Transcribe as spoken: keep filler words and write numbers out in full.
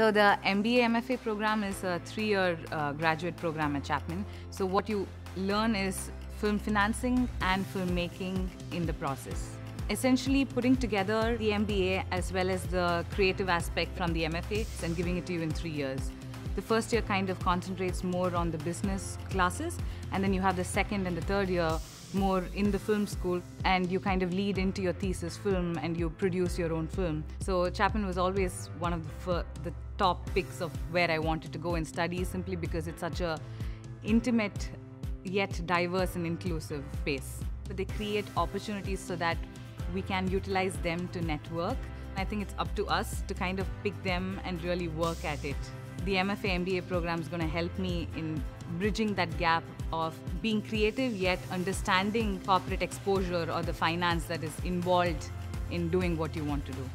So the M B A M F A program is a three-year uh, graduate program at Chapman. So what you learn is film financing and filmmaking in the process. Essentially putting together the M B A as well as the creative aspect from the M F A and giving it to you in three years. The first year kind of concentrates more on the business classes, and then you have the second and the third year more in the film school, and you kind of lead into your thesis film and you produce your own film. So Chapman was always one of the, the top picks of where I wanted to go and study, simply because it's such a intimate yet diverse and inclusive space. But they create opportunities so that we can utilize them to network. I think it's up to us to kind of pick them and really work at it. The M F A M B A program is going to help me in bridging that gap of being creative yet understanding corporate exposure or the finance that is involved in doing what you want to do.